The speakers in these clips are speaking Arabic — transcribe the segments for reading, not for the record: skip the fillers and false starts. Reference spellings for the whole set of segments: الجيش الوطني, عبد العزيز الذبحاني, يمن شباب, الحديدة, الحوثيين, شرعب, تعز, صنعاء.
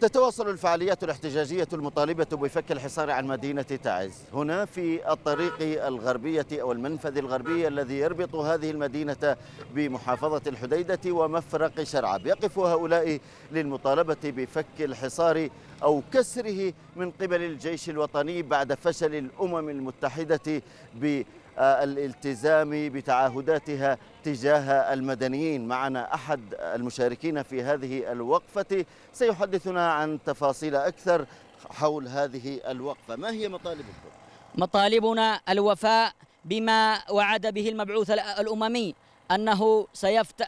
تتواصل الفعاليات الاحتجاجية المطالبة بفك الحصار عن مدينة تعز هنا في الطريق الغربية أو المنفذ الغربي الذي يربط هذه المدينة بمحافظة الحديدة ومفرق شرعب. يقف هؤلاء للمطالبة بفك الحصار أو كسره من قبل الجيش الوطني بعد فشل الأمم المتحدة بالالتزام بتعهداتها تجاه المدنيين. معنا أحد المشاركين في هذه الوقفة سيحدثنا عن تفاصيل أكثر حول هذه الوقفة. ما هي مطالبكم؟ مطالبنا الوفاء بما وعد به المبعوث الأممي أنه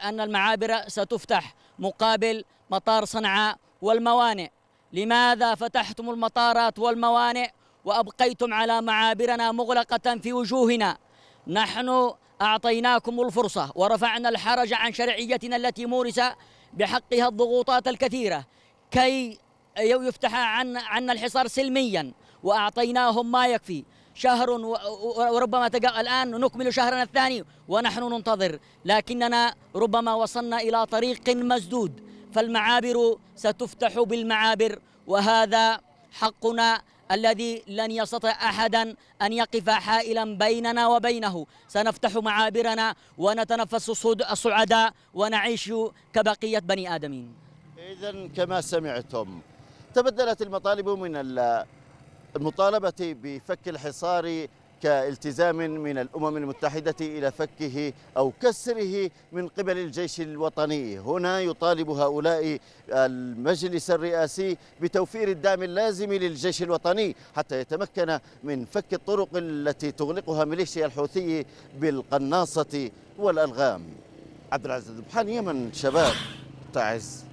أن المعابر ستفتح مقابل مطار صنعاء والموانئ. لماذا فتحتم المطارات والموانئ وأبقيتم على معابرنا مغلقة في وجوهنا؟ نحن أعطيناكم الفرصة ورفعنا الحرج عن شرعيتنا التي مورس بحقها الضغوطات الكثيرة كي يفتح عنا الحصار سلميا، وأعطيناهم ما يكفي شهر وربما الآن نكمل شهرنا الثاني ونحن ننتظر، لكننا ربما وصلنا إلى طريق مسدود. فالمعابر ستفتح بالمعابر وهذا حقنا الذي لن يستطع أحدا أن يقف حائلا بيننا وبينه. سنفتح معابرنا ونتنفس الصعداء ونعيش كبقية بني آدمين. إذن كما سمعتم تبدلت المطالب من المطالبة بفك الحصار كالتزام من الأمم المتحدة إلى فكه أو كسره من قبل الجيش الوطني. هنا يطالب هؤلاء المجلس الرئاسي بتوفير الدعم اللازم للجيش الوطني حتى يتمكن من فك الطرق التي تغلقها ميليشيا الحوثي بالقناصة والألغام. عبد العزيز الذبحاني، يمن شباب، تعز.